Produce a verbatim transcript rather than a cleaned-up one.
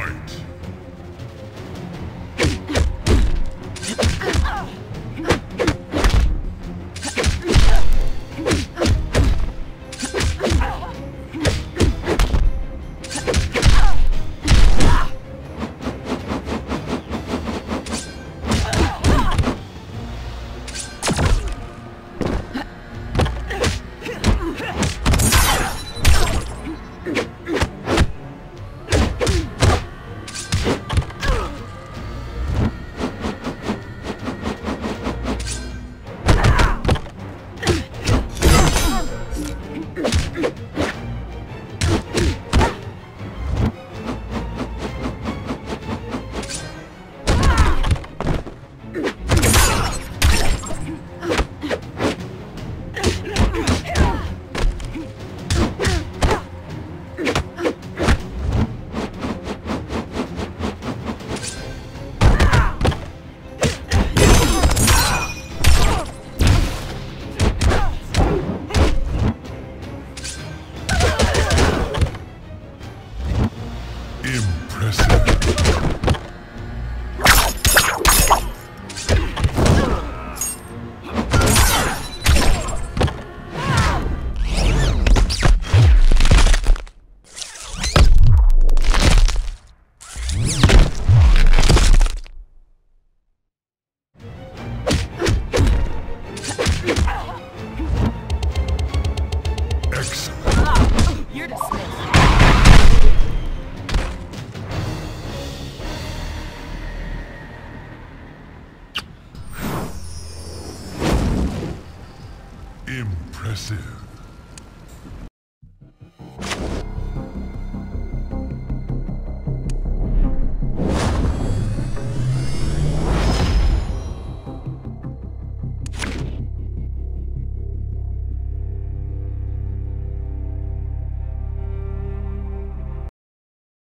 Fight! Impressive.